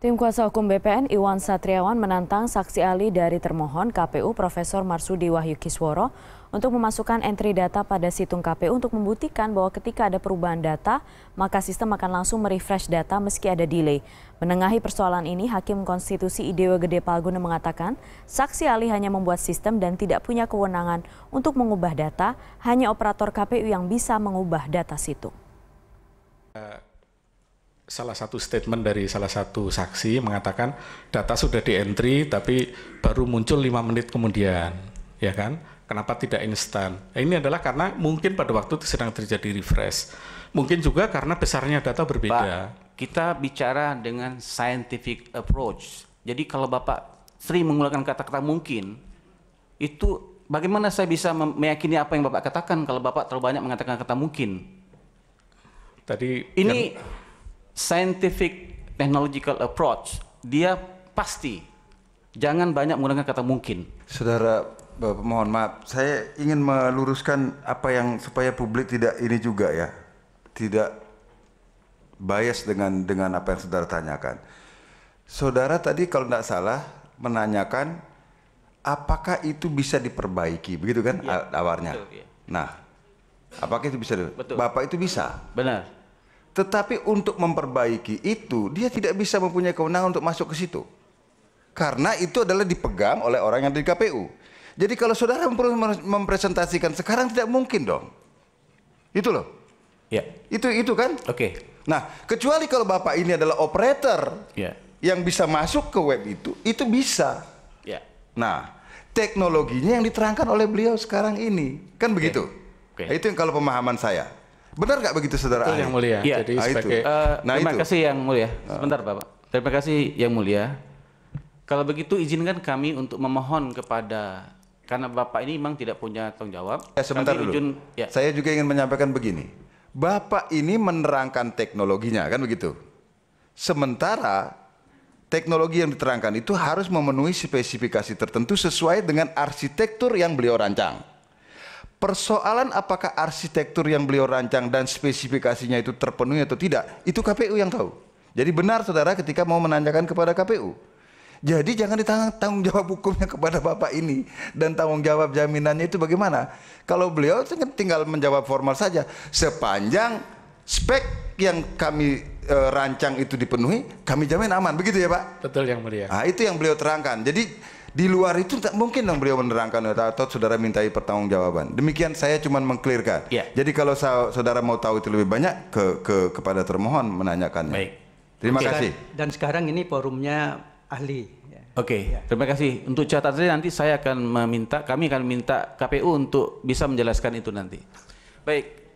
Tim Kuasa Hukum BPN Iwan Satriawan menantang saksi ahli dari termohon KPU Profesor Marsudi Wahyu Kisworo untuk memasukkan entry data pada situng KPU untuk membuktikan bahwa ketika ada perubahan data, maka sistem akan langsung merefresh data meski ada delay. Menengahi persoalan ini, Hakim Konstitusi I Dewa Gede Palguna mengatakan, saksi ahli hanya membuat sistem dan tidak punya kewenangan untuk mengubah data, hanya operator KPU yang bisa mengubah data situng. Salah satu statement dari salah satu saksi mengatakan data sudah di-entry tapi baru muncul 5 menit kemudian, ya kan? Kenapa tidak instan? Ini adalah karena mungkin pada waktu itu sedang terjadi refresh. Mungkin juga karena besarnya data berbeda. Pak, kita bicara dengan scientific approach. Jadi kalau Bapak sering menggunakan kata-kata mungkin, itu bagaimana saya bisa meyakini apa yang Bapak katakan kalau Bapak terlalu banyak mengatakan kata mungkin? Tadi ini scientific technological approach, dia pasti. Jangan banyak menggunakan kata mungkin. Saudara, mohon maaf, saya ingin meluruskan apa yang supaya publik tidak ini juga ya, tidak bias dengan apa yang saudara tanyakan. Saudara tadi kalau tidak salah menanyakan apakah itu bisa diperbaiki, begitu kan ya, awarnya. Betul, ya. Nah, apakah itu bisa? Betul. Bapak itu bisa. Benar. Tetapi untuk memperbaiki itu, dia tidak bisa mempunyai kewenangan untuk masuk ke situ. Karena itu adalah dipegang oleh orang yang ada di KPU. Jadi kalau saudara mempresentasikan sekarang tidak mungkin dong. Itu loh. Ya. Itu kan? Oke. Okay. Nah, kecuali kalau Bapak ini adalah operator ya, yang bisa masuk ke web itu bisa. Ya. Nah, teknologinya yang diterangkan oleh beliau sekarang ini. Kan begitu. Okay. Okay. Itu yang kalau pemahaman saya. Benar nggak begitu, saudara? Itu yang mulia. Ya. Jadi sebagai... terima kasih yang mulia. Sebentar, Bapak. Terima kasih yang mulia. Kalau begitu izinkan kami untuk memohon kepada, karena Bapak ini memang tidak punya tanggung jawab. Ya, sebentar dulu. Ya. Saya juga ingin menyampaikan begini. Bapak ini menerangkan teknologinya, kan begitu? Sementara teknologi yang diterangkan itu harus memenuhi spesifikasi tertentu sesuai dengan arsitektur yang beliau rancang. Persoalan apakah arsitektur yang beliau rancang dan spesifikasinya itu terpenuhi atau tidak, itu KPU yang tahu. Jadi benar saudara ketika mau menanyakan kepada KPU. Jadi jangan ditanggung jawab hukumnya kepada Bapak ini. Dan tanggung jawab jaminannya itu bagaimana? Kalau beliau tinggal menjawab formal saja. Sepanjang spek yang kami rancang itu dipenuhi, kami jamin aman. Begitu ya Pak? Betul yang mulia. Nah, itu yang beliau terangkan. Jadi di luar itu tak mungkin dong beliau menerangkan atau saudara mintai pertanggungjawaban. Demikian saya cuma mengklirkan. Ya. Jadi kalau saudara mau tahu itu lebih banyak kepada termohon menanyakannya. Baik. Terima kasih. Dan sekarang ini forumnya ahli. Oke. Ya. Terima kasih. Untuk catatannya nanti saya akan meminta KPU untuk bisa menjelaskan itu nanti. Baik.